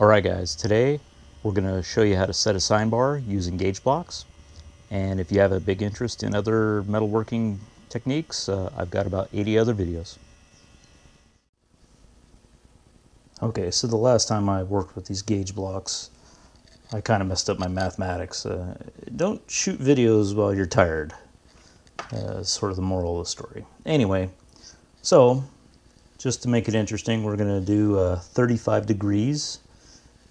Alright guys, today we're going to show you how to set a sine bar using gauge blocks. And if you have a big interest in other metalworking techniques, I've got about 80 other videos. Okay, so the last time I worked with these gauge blocks, I kind of messed up my mathematics. Don't shoot videos while you're tired. Sort of the moral of the story. Anyway, so just to make it interesting, we're going to do 35 degrees.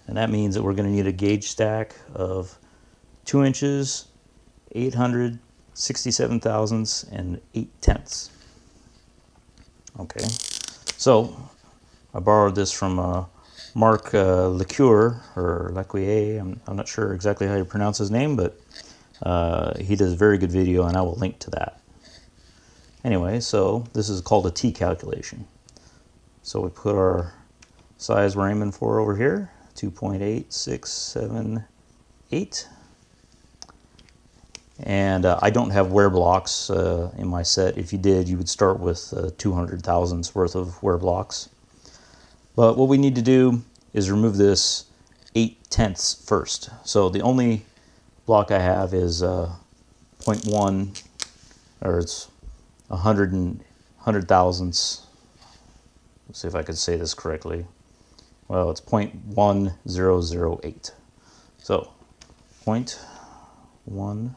And that means that we're going to need a gauge stack of 2 inches, 867 thousandths, and 8/10. Okay, so I borrowed this from Marc L'Ecuyer, or L'Ecuyer, I'm not sure exactly how you pronounce his name, but he does a very good video, and I will link to that. Anyway, so this is called a T calculation. So we put our size we're aiming for over here. 2.8678, and I don't have wear blocks in my set. If you did, you would start with 200 thousandths worth of wear blocks. But what we need to do is remove this 8/10 first. So the only block I have is 0.1, or it's 100 thousandths. Let's see if I can say this correctly. Well, it's 0.1008. So, 0.1,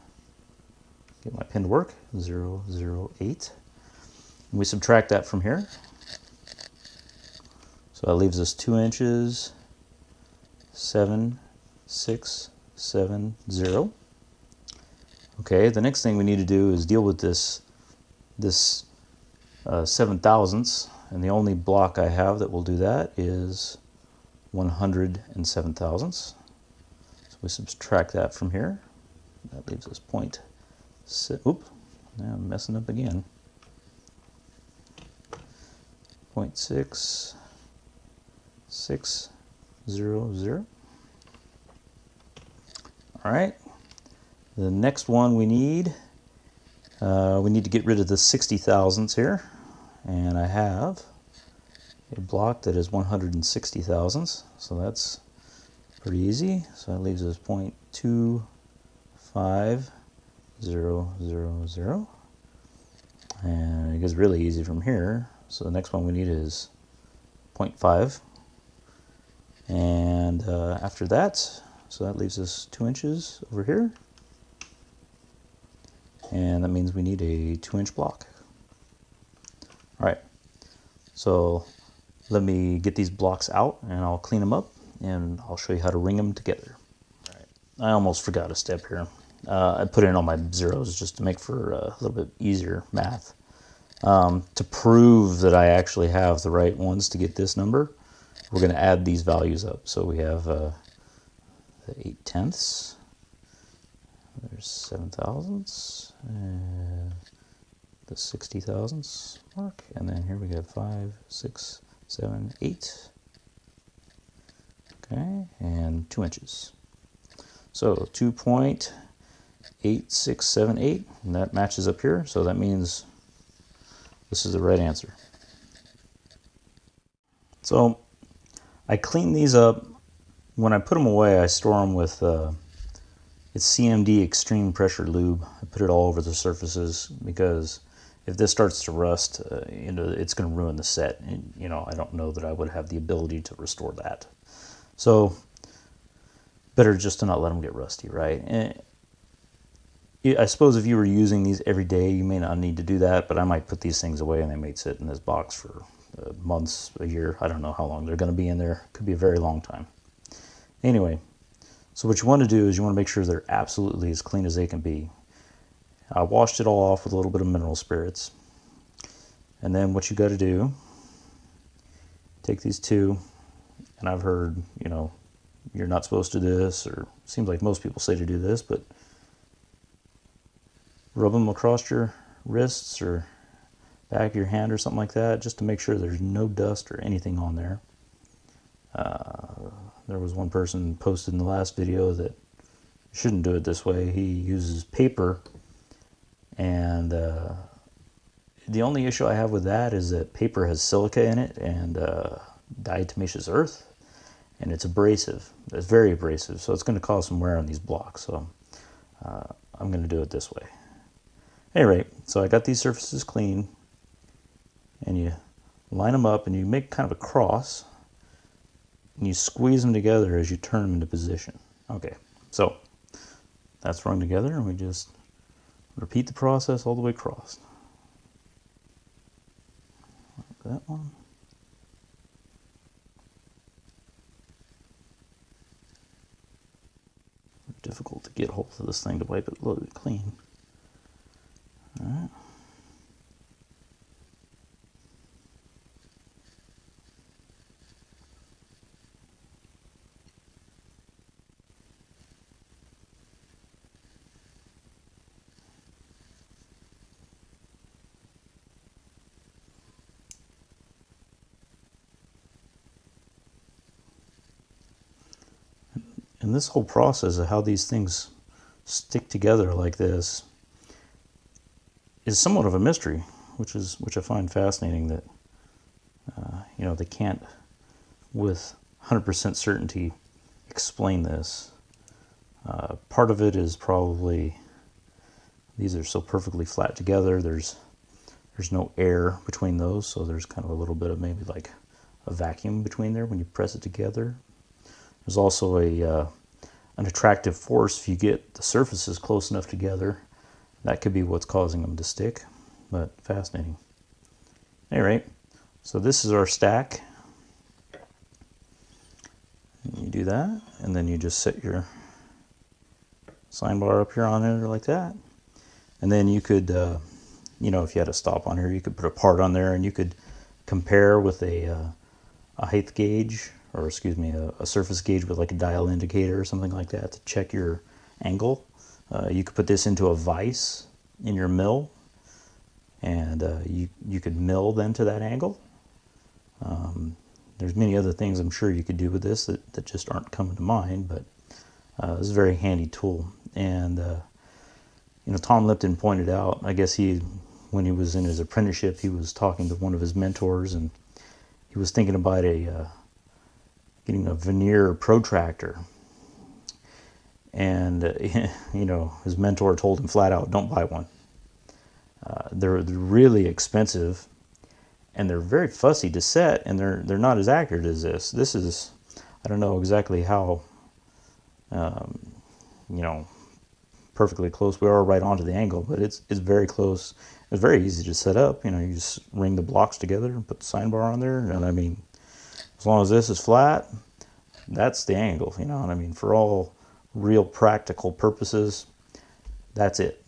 get my pen to work, 008. And we subtract that from here. So that leaves us 2 inches, 7.670. Okay, the next thing we need to do is deal with this 7 thousandths. And the only block I have that will do that is 107 thousandths. So we subtract that from here. That leaves us oop, now I'm messing up again. 0.6600. All right. The next one we need to get rid of the 60 thousandths here. And I have a block that is 160 thousandths, so that's pretty easy. So that leaves us 0.25000, and it gets really easy from here. So the next one we need is 0.5, and after that, so that leaves us 2 inches over here, and that means we need a 2-inch block. All right, so let me get these blocks out, and I'll clean them up, and I'll show you how to ring them together. All right. I almost forgot a step here. I put in all my zeros just to make for a little bit easier math. To prove that I actually have the right ones to get this number, we're going to add these values up. So we have the 8/10, there's 7 thousandths, and the 60 thousandths mark, and then here we got 5, 6, 7, 8. Okay, and 2 inches. So 2.8678, and that matches up here, so that means this is the right answer. So I clean these up. When I put them away, I store them with it's CMD Extreme Pressure Lube. I put it all over the surfaces because if this starts to rust, you know, it's going to ruin the set. And, you know, I don't know that I would have the ability to restore that. So better just to not let them get rusty, right? And I suppose if you were using these every day, you may not need to do that, but I might put these things away and they may sit in this box for months, a year. I don't know how long they're going to be in there. Could be a very long time. Anyway, so what you want to do is you want to make sure they're absolutely as clean as they can be. I washed it all off with a little bit of mineral spirits. And then what you got to do, take these two, and I've heard, you know, you're not supposed to do this, or seems like most people say to do this, but rub them across your wrists or back of your hand or something like that, just to make sure there's no dust or anything on there. There was one person posted in the last video that shouldn't do it this way. He uses paper. And the only issue I have with that is that paper has silica in it and diatomaceous earth, and it's abrasive. It's very abrasive, so it's going to cause some wear on these blocks. So I'm going to do it this way. At any rate, so I got these surfaces clean, and you line them up, and you make kind of a cross, and you squeeze them together as you turn them into position. Okay, so that's rung together, and we just repeat the process all the way across. Like that one. Difficult to get hold of this thing to wipe it a little bit clean. All right. And this whole process of how these things stick together like this is somewhat of a mystery, which I find fascinating. That you know, they can't with 100% certainty explain this. Part of it is probably these are so perfectly flat together. There's no air between those, so there's kind of a little bit of maybe like a vacuum between there when you press it together. There's also an attractive force. If you get the surfaces close enough together, that could be what's causing them to stick, but fascinating. All right, so this is our stack. And you do that, and then you just set your sine bar up here on it like that. And then you could, you know, if you had a stop on here, you could put a part on there, and you could compare with a height gauge, or excuse me, a surface gauge with like a dial indicator or something like that to check your angle. You could put this into a vise in your mill, and you could mill then to that angle. There's many other things I'm sure you could do with this that just aren't coming to mind, but this is a very handy tool. And you know, Tom Lipton pointed out, I guess when he was in his apprenticeship, he was talking to one of his mentors, and he was thinking about getting a veneer protractor. And, you know, his mentor told him flat out, don't buy one. They're really expensive, and they're very fussy to set, and they're not as accurate as this. This is, I don't know exactly how, you know, perfectly close we are right onto the angle, but it's very close. It's very easy to set up. You know, you just ring the blocks together and put the sine bar on there, and I mean, as long as this is flat, that's the angle, you know what I mean? For all real practical purposes, that's it.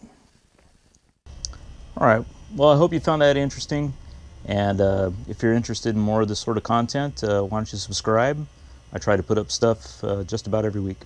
All right, well, I hope you found that interesting. And if you're interested in more of this sort of content, why don't you subscribe? I try to put up stuff just about every week.